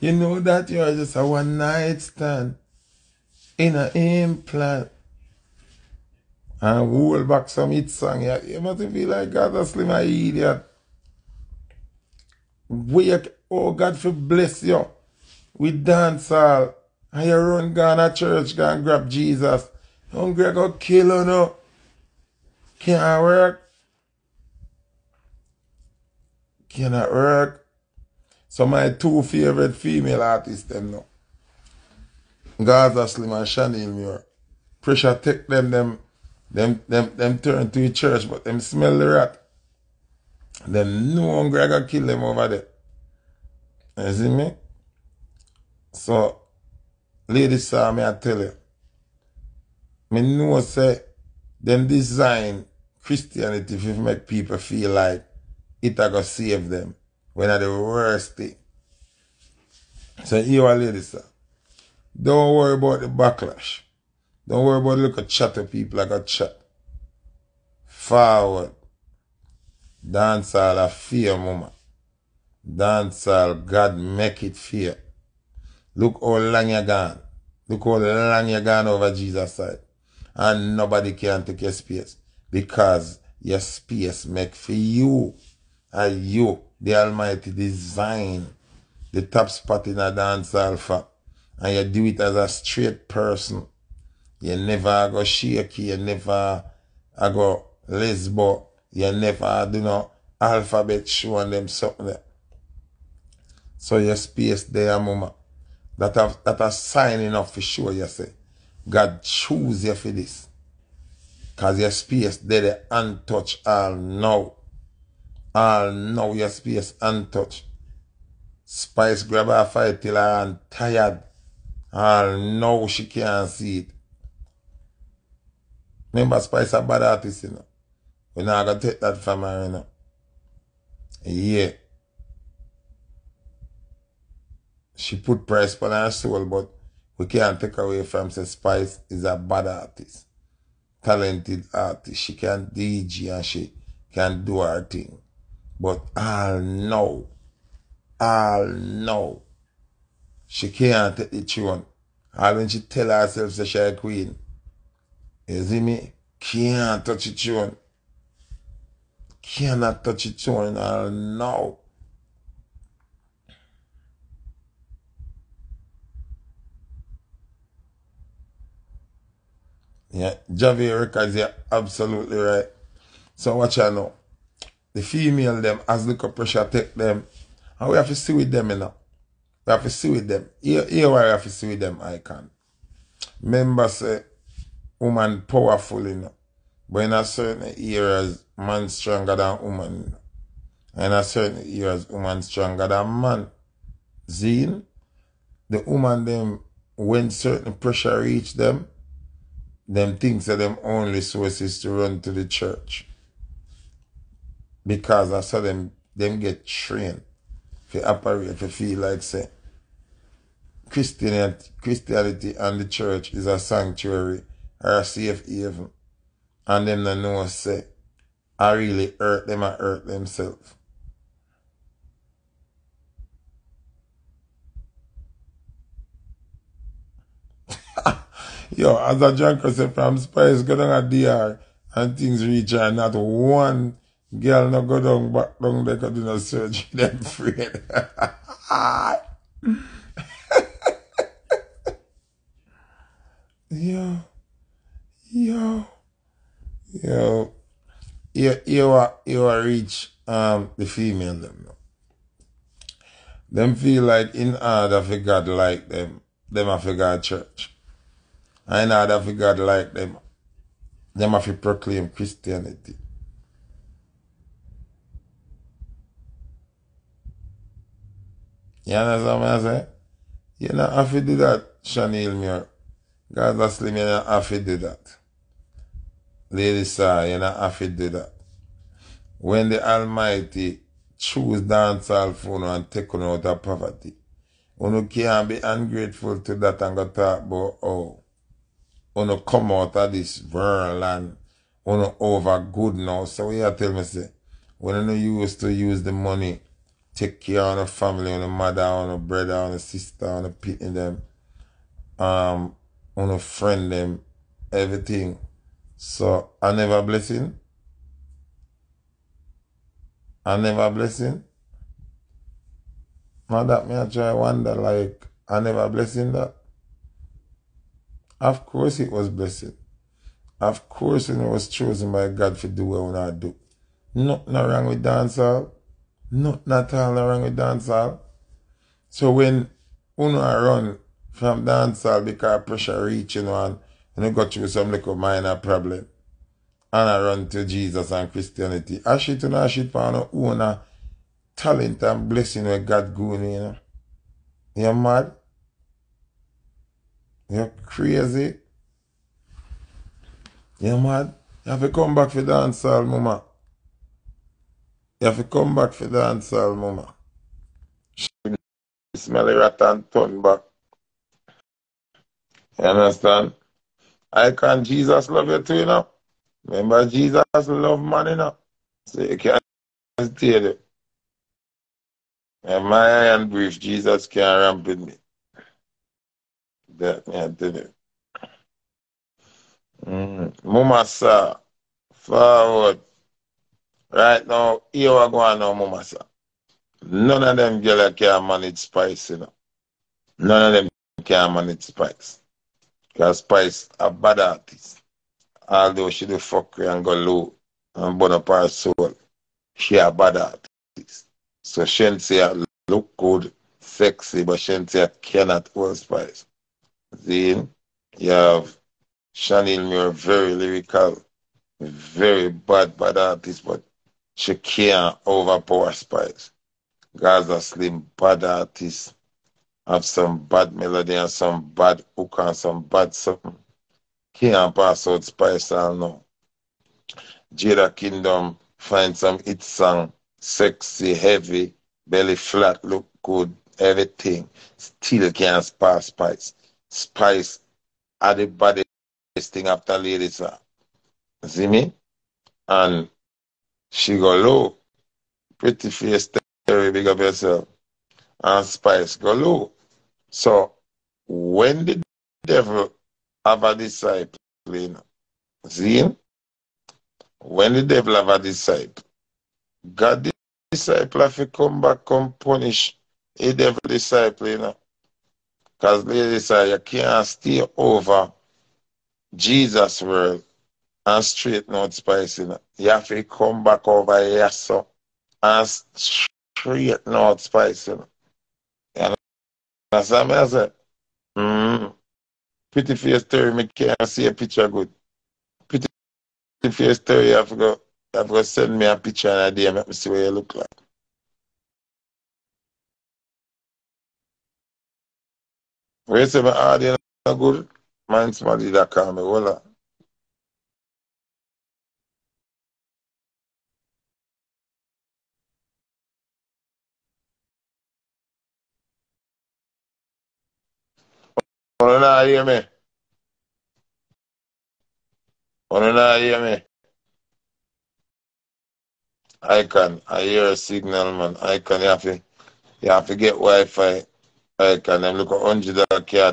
You know that you are just a one night stand in an implant. And roll back some hit song. You must feel like Gaza Slim, an idiot. Wake, oh God, for bless you. We dance all. And you run, gone to church, gone grab Jesus. Hungry, go kill you no. Can't work. Cannot work. So my two favorite female artists them now. Gaza Slim and Chanelle Muir. Pressure take them turn to the church, but them smell the rat. Them no hungry I gotta kill them over there. You see me? So ladies saw me, I tell you. Me know say them design Christianity to make people feel like it a go save them. When are the worst thing. So you are ladies, sir. Don't worry about the backlash. Don't worry about look at chatter people like a chat. Forward. Dance all a fear, mama. Dance all God make it fear. Look how long you gone. Look how long you gone over Jesus' side. And nobody can take your space. Because your space make for you. And you, the Almighty design, the top spot in a dance alpha. And you do it as a straight person. You never go shaky, you never go lesbo, you never do no alphabet showing them something there. So your space there, mama. That a sign enough for sure, you say. God choose you for this. Cause your space there untouched all now. All now your space untouched. Spice grab her fight till I'm tired. All now she can't see it. Remember, Spice a bad artist, you know. We're not going to take that from her, you know. Yeah. She put price on her soul, but we can't take away from say Spice is a bad artist. Talented artist. She can DJ and she can do her thing. But I'll know. She can't take the tune. And when she tell herself that she's a queen, you see me? Can't touch the tune. Cannot touch the tune. I'll know. Yeah, Javier Records, you're absolutely right. So watch out now. The female them as look up pressure take them. And we have to see with them, you know. We have to see with them. Here why we have to see with them, Icon. Remember say woman powerful, you know. But in a certain areas, man stronger than woman, you know. And in a certain areas, woman stronger than man. Zine, the woman them when certain pressure reach them. Them things are them only sources to run to the church. Because I saw them get trained to operate, to feel like say Christianity and the church is a sanctuary or a safe haven. And them that know say I really hurt them, I hurt themselves. Yo, as a junker said from Spice, go down at DR and things reach her. Not one girl no go down back down there could do no surgery. Them afraid. Yo. You are reach the female them. Them feel like in order for God like them have to go to church. I know that for God like them. Them have to proclaim Christianity. You understand what I'm saying? You don't have to do that, Chanelle Muir. Gaza Slim, you don't have to do that. Lady Sarah, you don't have to do that. When the Almighty choose dancehall for you and take you out of poverty, you can't be ungrateful to that and go talk about, oh, wanna come out of this world and wanna over good now. So you tell me say, when you used to use the money take care of the family, on the mother, on the brother, on the sister, on the pitting them, on the friend them, everything. So I never blessing. I never blessing. Now that me I try wonder like I never blessing that. Of course it was blessed. Of course when it was chosen by God for do what I do. Nothing wrong with dancehall. Nothing at all wrong with dancehall. So when uno run from dancehall because pressure reaching one and I got through some little minor problem. And I run to Jesus and Christianity. I shit for no owner talent and blessing where God going, you know. You're mad. You're crazy. You're mad. You have to come back for dancehall, mama. You have to come back for dancehall, mama. Smelly rat and turn back. You understand? I can Jesus love you too, you know. Remember, Jesus love man, you know. So you can't stay there. And my eye and brief, Jesus can't ramp with me. That me, I tell you. Mama, sir, forward. Right now, here we go now, mama, sir. None of them girls can manage Spice, you know. None of them can manage Spice. Because Spice a bad artist. Although she do fuckery and go low and burn up her soul, she a bad artist. So Shensia look good, sexy, but Shensia cannot hold Spice. Then you have Chanelle Muir, very lyrical, very bad artist, but she can't overpower Spice. Gaza Slim, bad artist, have some bad melody and some bad hook and some bad something. Can't pass out Spice and no. Jada Kingdom find some hit song, sexy, heavy, belly flat, look good, everything. Still can't pass Spice. Spice are the baddest thing after Larissa. See me? And she go low. Pretty face, very big of herself. And Spice go low. So when the devil have a disciple, you know. See? When the devil have a disciple, God the disciple have to come back, come punish a devil disciple, you know. Because they say you can't steer over Jesus' world and straighten out Spice, you know. You have to come back over here, so, and straighten out Spice, you know. You understand what I said? Pretty face story, me can't see a picture good. Pretty face story, I have to send me a picture and a day and make me see what you look like. Where you say my audience not good? Mine's my leader call me, hold on. Wanna hear me? I hear a signal, man. You have to get Wi-Fi. Them look at $100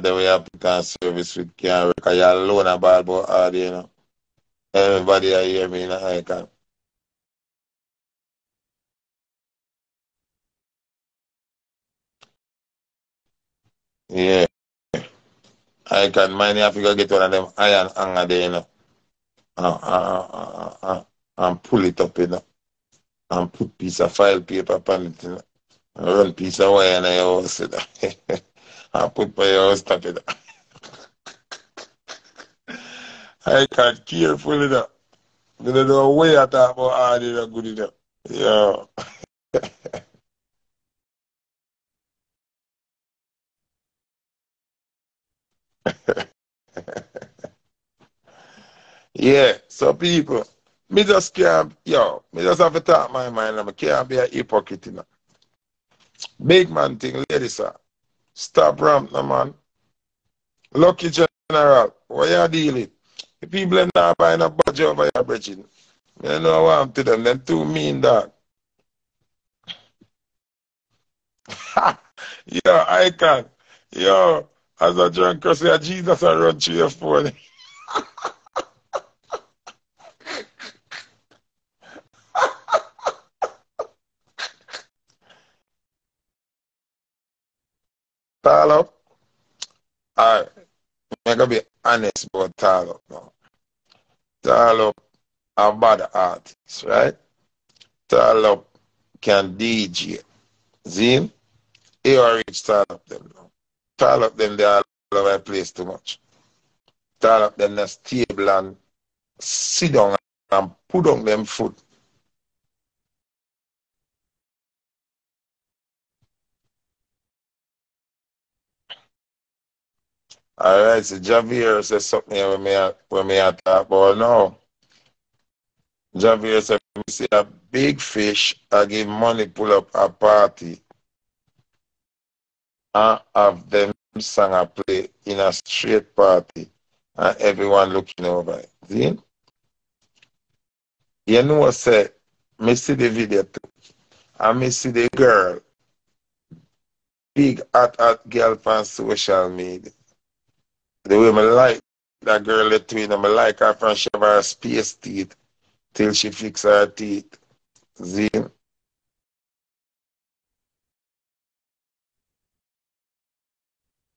that we have to can service with care. Because you're alone about hard, you know. Everybody I hear me in Icon. Yeah. I can mind you have to go get one of them iron hanger there, you know, and pull it up, you know, and put piece of file paper upon it, you know, and run piece of wire in your house, you know, and put by your house top, you know. I can careful, you know, you don't know where I talk about all the good, you know, yeah. Yeah, so people, me just can't, yo, me just have to talk my mind, I can't be a hypocrite, you know. Big man thing, ladies, sir. Stop ramp, no man. Lucky General, what you deal with? The people are not buying a budget over your bridging. You know what I'm to them too mean, dog. Yo, Icon. Yo, as a drunk I say, Jesus, I run through your phone. Tall up. All right. I'm going to be honest about tall up now. Tall up are bad artists, right? Tall up can DJ. See? They are rich tall up them now. Tall up them, they are all over the place too much. Tall up them, they're stable and sit down and put on them foot. All right, so Javier says something when we are talking about now. Javier said, we see a big fish, I give money, pull up a party. And have them song a play in a straight party. And everyone looking over it. See? You know what I said? I see the video too. I see the girl. Big hot girl from social media. The way I like that girl between them, I like her from she have her space teeth till she fix her teeth. See?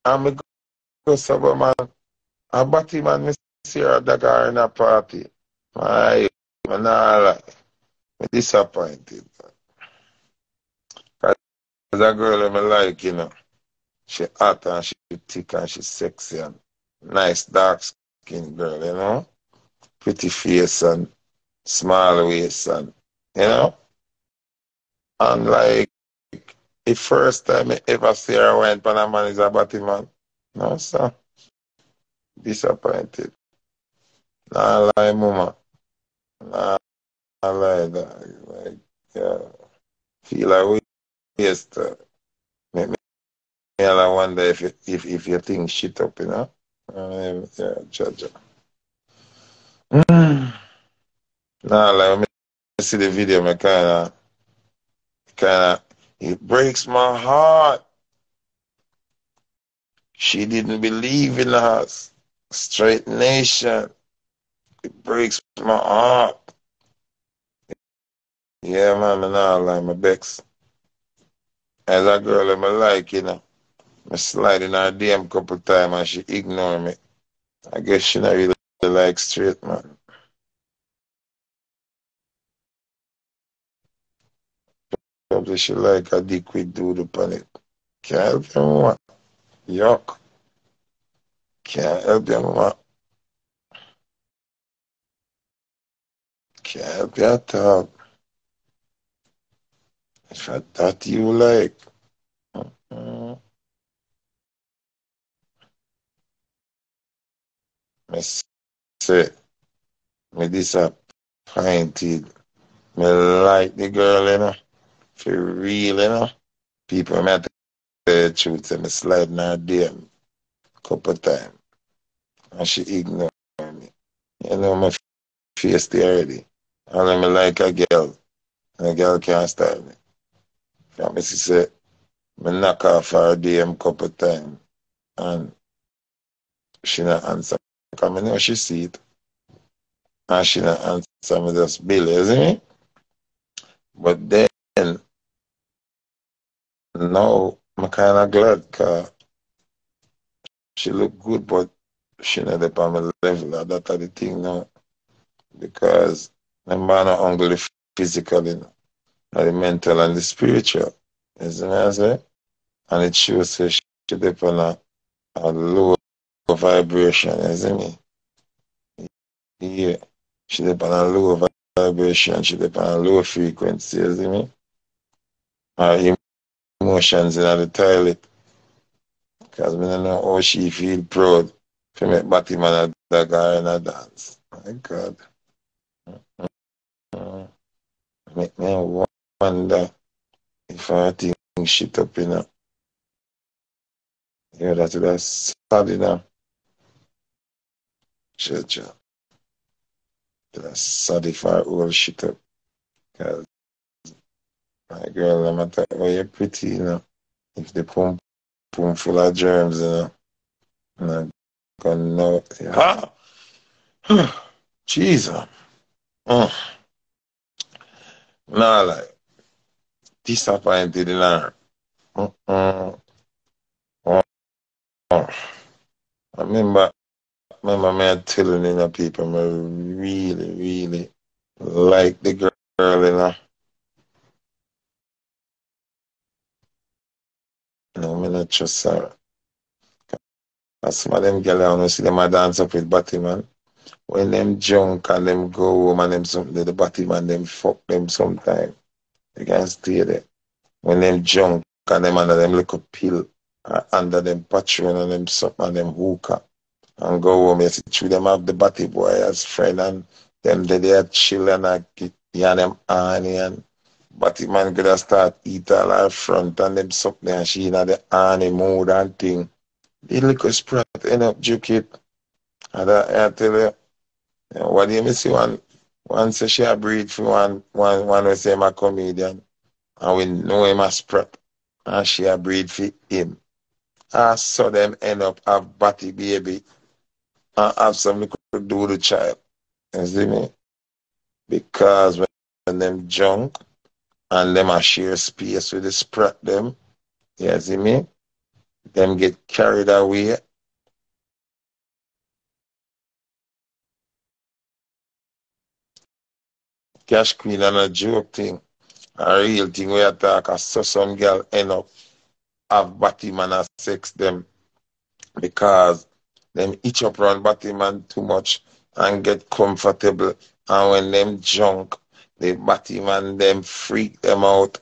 I'm a good sober man. A batty man, I see her at the girl in a party. I'm not like. I'm disappointed. Because that girl I like, you know, she hot and she thick and she sexy and nice dark skinned girl, you know. Pretty face and small waist and, you know. And like, the first time I ever see her wine pan a man is a batty man. No, sir. Disappointed. Nah, lie, mama. Nah, lie, dog. Like, yeah. Feel like waste. Make me I wonder if you think shit up, you know. Yeah, judge. Nah, like when I see the video, I kinda it breaks my heart. She didn't believe in us. Straight nation. It breaks my heart. Yeah, man, I nah, like my Bex. As a girl I like, you know. I slide in her DM couple times and she ignore me. I guess she not really like straight man. Probably she like a dick with dude upon it. Can't help your mama. Yuck. Can't help your mama. Can't help your dog. If I thought you like. I say, me disappointed. Me like the girl, you know. For real, you know. People may tell the truth and me slide in her DM a couple of times. And she ignore me. You know, my face there already. And I like a girl. And a girl can't style me. And I say, me knock off her DM a couple of times. And she not answer. Because I know she see it. And she not answer me just bill, isn't it? But then, now, I'm kind of glad because she look good, but she not up on my level. That's the thing now. Because I'm not only the physical, you know, the mental and the spiritual. Isn't it? And it shows her she's up on a low vibration, isn't it? Yeah. She depends on a low vibration, she depends on a low frequency, isn't it? Her emotions in the toilet. Because I don't know how she feel proud to make Batman that guy in a dance. My God. Make me wonder if I think shit up in her. Yeah, that's sad enough. Church, that's sad if I all shit up. Cause my girl, no matter how you're pretty, you know, if they pump full of germs, you know. And I gonna know, yeah. Jesus. Nah, like, disappointed in her. I remember me telling you know, people, I really, really like the girl, you know. No, I'm not just her. Some of them girls, I don't see them dance up with Batman. When them junk and them go home and them something, the Batman, them fuck them sometimes. They can't stay there. When them junk and them under them little pill, under them patron and them something and them hookah, and go home, you see through them have the batty boy as friend and them they are chilling and get behind them honey and batty man gonna start eat all her front and them something and she in the honey mood and thing. The little sprat end up juke it. And I tell you, what do you miss? One say she a breed for one we say him a comedian and we know him a sprat and she a breed for him. I saw them end up have batty baby and have something to do with the child. You see me? Because when them junk and them a share space with the sprat them, you see me? Them get carried away. Cash Queen and a joke thing. A real thing we attack. I saw some girl end up have Batman and sex them because them each up around Batman too much and get comfortable. And when them junk, the Batman them freak them out.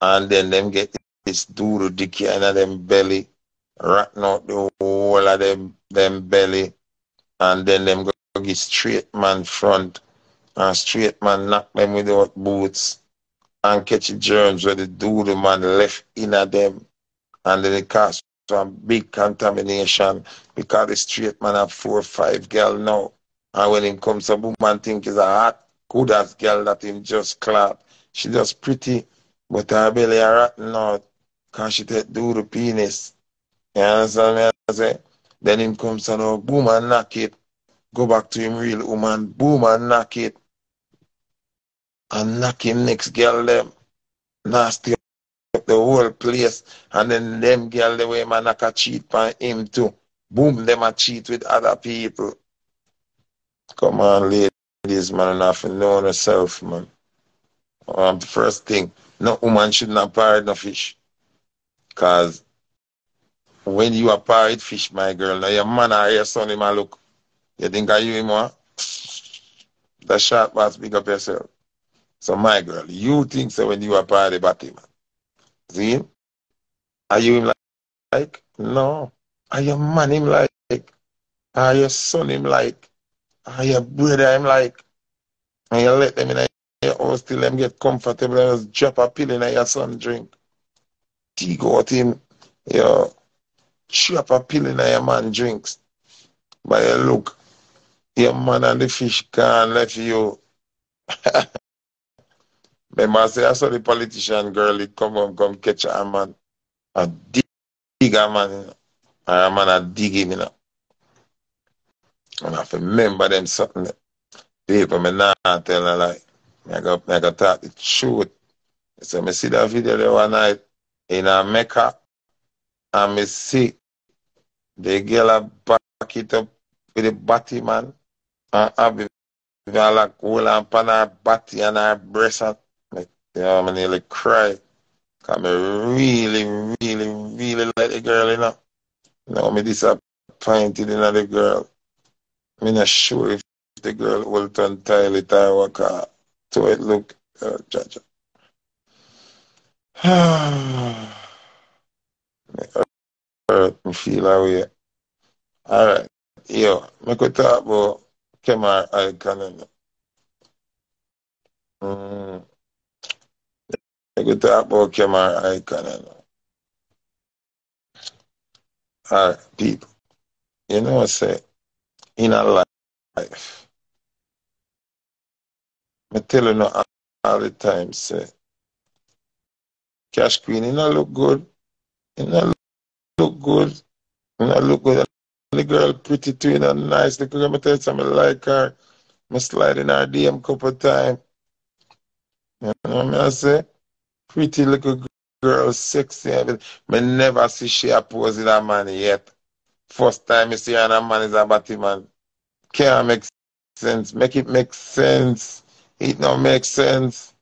And then them get this duro dicky in them belly, ratting out the whole of them belly. And then them go get straight man front. And straight man knock them without boots and catch the germs where the dude the man left in at them, and then it cause some big contamination because the straight man have 4 or 5 girl now, and when him comes a woman think is a hot good ass girl that him just clap. She just pretty but her belly a rotten out cause she take do the penis. You understand me? I say then him comes and oh, boom and knock it, go back to him real woman, boom and knock it. And knock him next girl them. Nasty up the whole place. And then them girl the way man knock a cheat by him too. Boom, them a cheat with other people. Come on, ladies, man, enough and know yourself, man. The first thing, no woman should not parrot no fish. Cause when you are parrot fish, my girl, now your man or your son him a look. You think I you him what? The sharp man speak up yourself. So my girl, you think so when you are part of the batty man. See him? Are you him like? No. Are your man him like? Are your son him like? Are your brother him like? And you let them in your house till them get comfortable and just drop a pill in your son drink. Tea go out him, you drop a pill in your man drinks. But you look, your man and the fish can't let you. Remember, I say, I saw the politician girl, he come home, come catch a man. I dig a man, you know. And a man, I dig him, you know. And I remember them something. People, me not tell a lie. I go talk the truth. So, I see that video the one night in Mecca, and I see the girl back it up with the batty man, and have the like, whole and pan her batty and her breast. You know, I nearly cry. Because I really, really, really like the girl, you know. Now I'm disappointed in the girl. I'm not sure if the girl will turn toilet or work out. So it look, judge. I feel that way. Alright. Yo, I could talk about Kemar Highcon. I could talk about Kemar Highcon. All right, people. You know what I say? In our life, I tell you all the time, say, Cash Queen, you know, look good. And I look good. And I look good. And the girl pretty too, and nice. The girl, I tell you something, I like her. I slide in her DM couple of times. You know what I say? Pretty little girl, sexy. I never see she opposing a man yet. First time you see her and a man is a Batman. Can't make sense. Make it make sense. It don't make sense.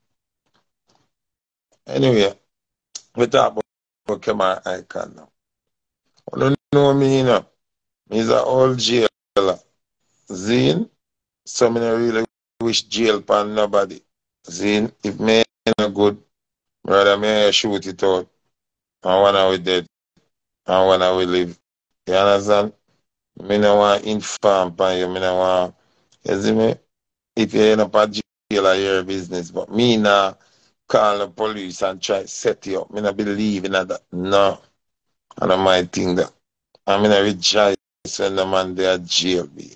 Anyway, we talk about Kemar Highcon now. I don't know me, you know. He's an old jailer. Zine, so I don't really wish jail upon nobody. Zine, if me ain't good, rather me shoot it out. And one are we dead. And one are we live. You understand? Me no want to inform upon you. Me no want, you see me? If you ain't up at jail, I hear business. But me now call the police and try to set you up. Me no believe in that. No. I don't mind think that. I mean, I rejoice when the man there jail be.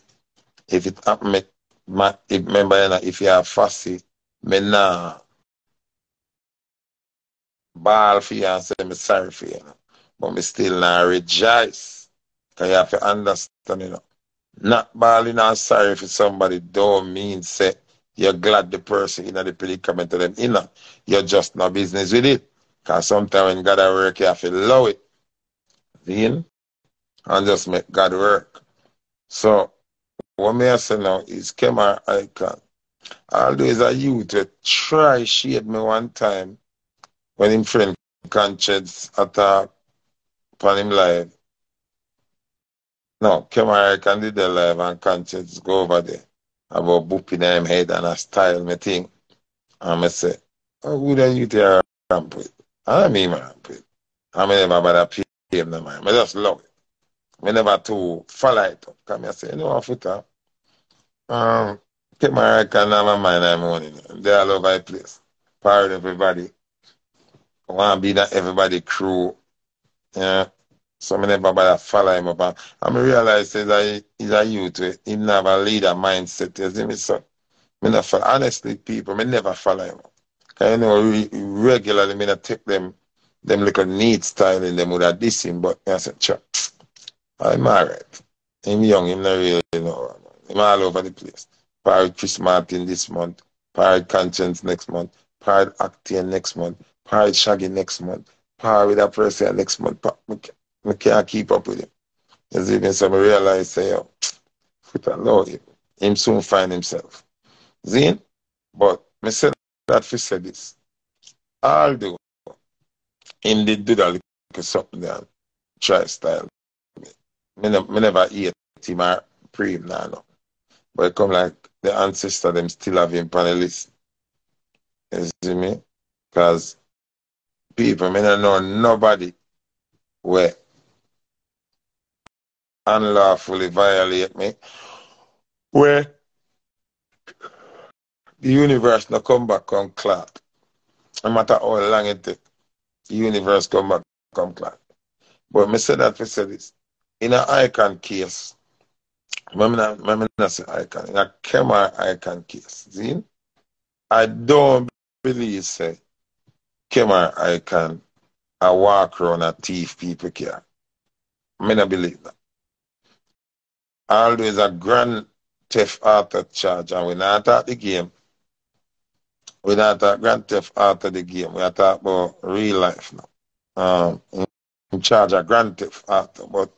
If it happen, remember, if you are fussy, me nah ball for you and say me sorry for you. But me still nah rejoice. Because you have to understand, you know. Not balling and sorry for somebody don't mean say you're glad the person in the predicament of them. You know, you're just no business with it. Because sometimes when God at work, you have to love it. Then, and just make God work. So, what may I say now is Kemar Highcon. Although he's a youth to try shade me one time when him friend Conscience attack upon him live. No, Kemar Highcon did the live and Conscience go over there about booping him head and a style me thing. And I say, oh, who the youth here ramp with? I mean, my ramp with. I mean, my brother him, no man. I just love it. I never to follow it up. Come here say, you know what, footer? Keep my right hand on my mind I'm owning. They're all over the place. Power everybody. I want to be that everybody crew. Yeah. So I never bother follow him up. And I realize that he's a youth. He never have a leader mindset. You see me, so I never follow. Honestly, people, I never follow him up. Because you know, regularly I take them little neat style in them would have diss him, but I said, sure. I'm alright. I'm young, I'm not really, you know. I'm all over the place. Pirate Chris Martin this month, Pirate Conscience next month, Pirate Actian next month, Pirate Shaggy next month, Pirate Appressia next month. I can't keep up with him. As even some realize, say, oh, put a law him. Him soon find himself. Zine, but I said that for say this. Although him did do that little something there, try style. Me never hate him or pray him now. No. But it come like the ancestor them still have him on the list. You see me? Because people, me don't know nobody where unlawfully violate me, where the universe no come back come clock. No matter how long it take, the universe come back come clock. But me say that we say this. In a Highcon case, I say Highcon, in a Kemar Highcon case, see? I don't believe, say, Kemar Highcon, I walk around a thief people care. I don't believe that. Although it's a grand theft out of charge, and we not at the game. We not at grand theft out of the game. We are talking about real life now. In charge of grand theft out, but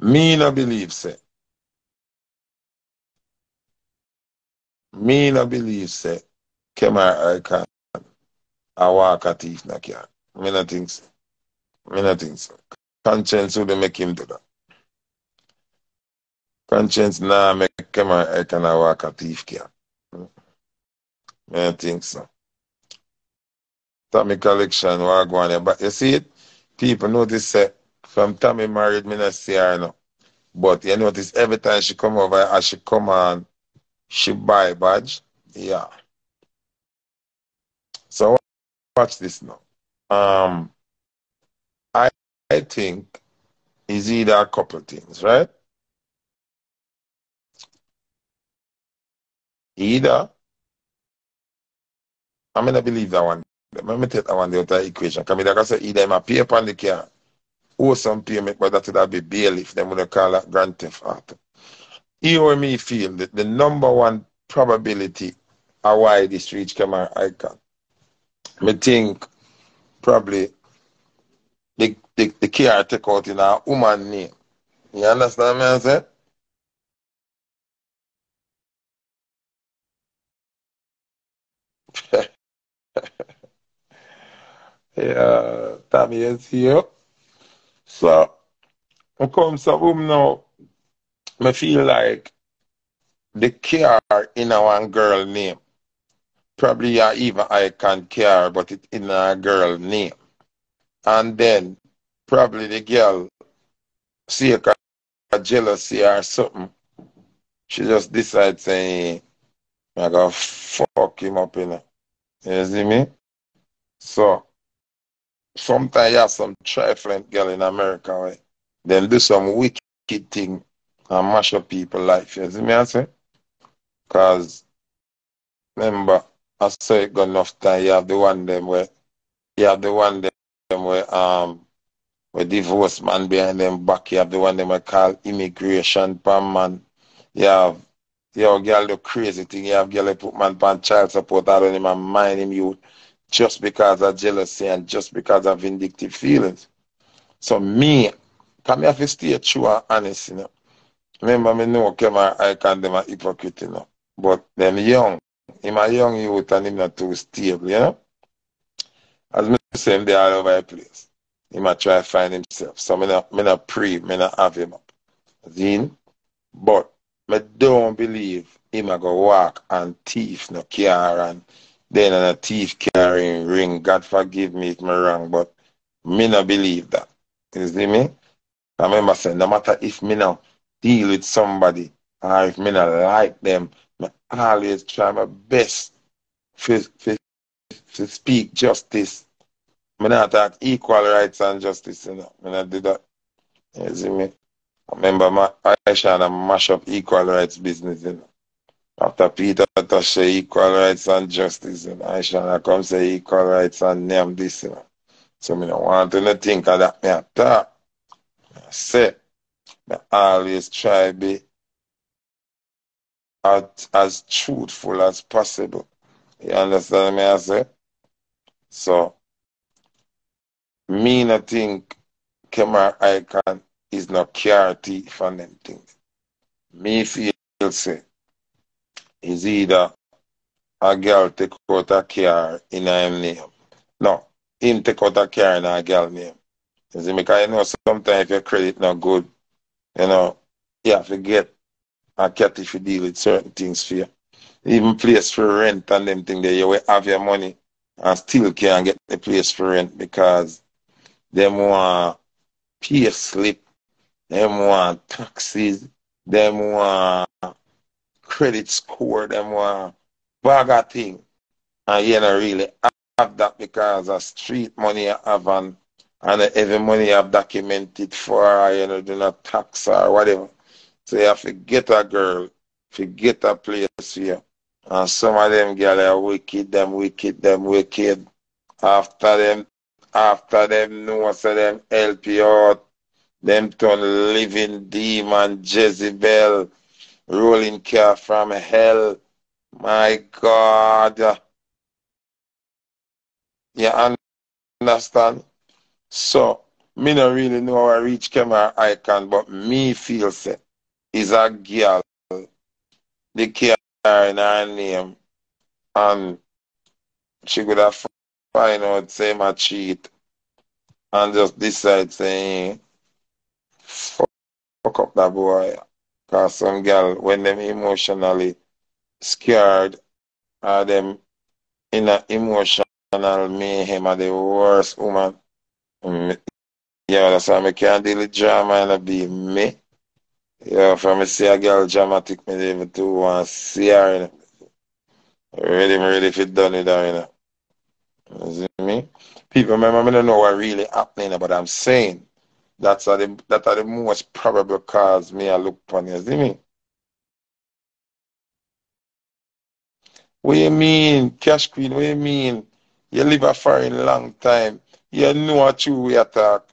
me no believe, say. Me no believe, say. Kemar Highcon, I walk a thief na can. Me no think so. Me no think so. Conscience would make him do that. Conscience nah make Kemar Highcon a walk a thief can. Me no think so. Tommy collection, walk one, but you see it? People notice, say. From Tommy married me, I see her now. But you notice every time she come over, as she come on, she buy badge. Yeah. So watch this now. I think it's either a couple of things, right? Either. I believe that one. Let me take that one out of the equation. Because I say either I'm a paper on the car. some payment, but that would have been bailiff. They would call it Grand Theft Auto. You or me feel that the number one probability of why this reach Kemar Highcon, I think probably the care take out in a woman name. You understand me? I said? Yeah, Tommy is here. So, when it comes to home now, I feel like the care in a one girl name. Probably even I can't care, but it's in a girl name. And then, probably the girl, see a jealousy or something, she just decides saying, I'm going to fuck him up, you know. You see me? So, sometimes you have some trifling girl in America, right? Then do some wicked thing and mash up people's life. You see me, I say? Because, remember, I say it got enough time, you have the one them where, you have the one them where, with divorce man behind them back, you have the one them I call immigration pan man. You have, girl do crazy thing, you have girl that put man pan child support out on him and mind him youth just because of jealousy and just because of vindictive feelings. So me, come here to stay true and honest, you know. Remember me know Kemar Highcon them a hypocrite, you know. But them young, him a young youth and him not too stable, you know. As me say, him they all over the place. He might try to find himself. So I not pray, I not have him up. Then, but I don't believe he might go walk and thief no care and then a thief carrying ring. God forgive me if I'm wrong, but I not believe that. You see me? I remember saying, no matter if I not deal with somebody or if I not like them, I always try my best to speak justice. I not attack equal rights and justice, you know. I not do that. You see me? I remember I shall mash up equal rights business, you know. After Peter touched say equal rights and justice, you know, I shall come say equal rights and name this, you know. So I don't want to think of that. I talk. I say, I always try to be as truthful as possible. You understand me? I say? So, me not think Kemar Highcon is not care thief and them things. Me feel say is either a girl take out a care in her name. No, him take out a care in a girl name. You see, because you know sometimes if your credit not good, you know, you have to get a cat if you deal with certain things for you. Even place for rent and them things there, you will have your money and still can't get the place for rent because them want pay slip, them want taxes, them want credit score, them want bag of thing. And you don't really have that because of street money you have and every money you have documented for, you know, do not tax or whatever. So you have to get a girl, to get a place here. And some of them girls are wicked. After them, no, so them help you out. Them turn living demon, Jezebel, rolling care from hell. My God. You understand? So, me don't really know how I reach Kemar Highcon, but me feel set is a girl. The care in her name. And she could have find out, say, my cheat, and just decide, saying, fuck up that boy. Because some girl, when them emotionally scared, or them in an emotional mayhem, are the worst woman. Yeah, that's why I can't deal with drama and be me. Yeah, from me see a girl dramatic, me even too, and see her, you know. Ready if it done with her, you know. You see me? People remember, I don't know what really happening, but I'm saying that are the most probable cause me I look upon, you see me? What you mean, Cash Queen, what you mean? You live a foreign long time. You know what you talk.